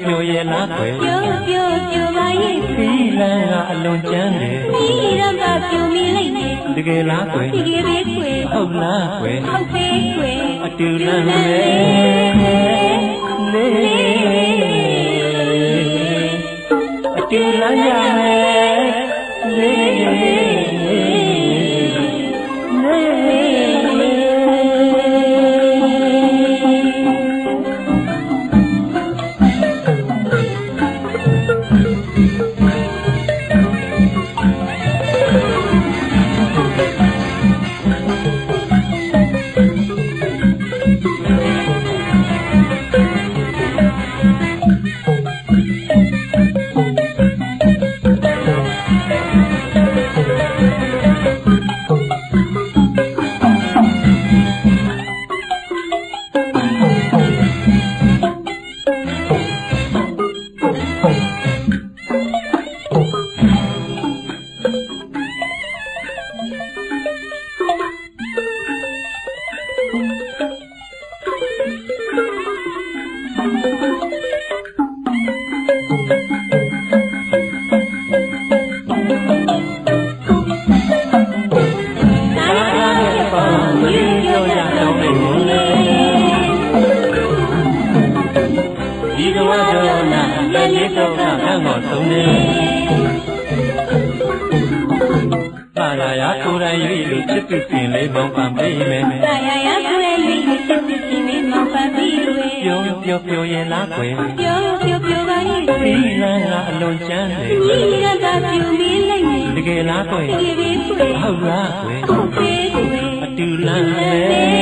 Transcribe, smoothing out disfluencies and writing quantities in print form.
Yo Hãy subscribe cho kênh Ghiền Mì Gõ Để không bỏ lỡ những video hấp dẫn.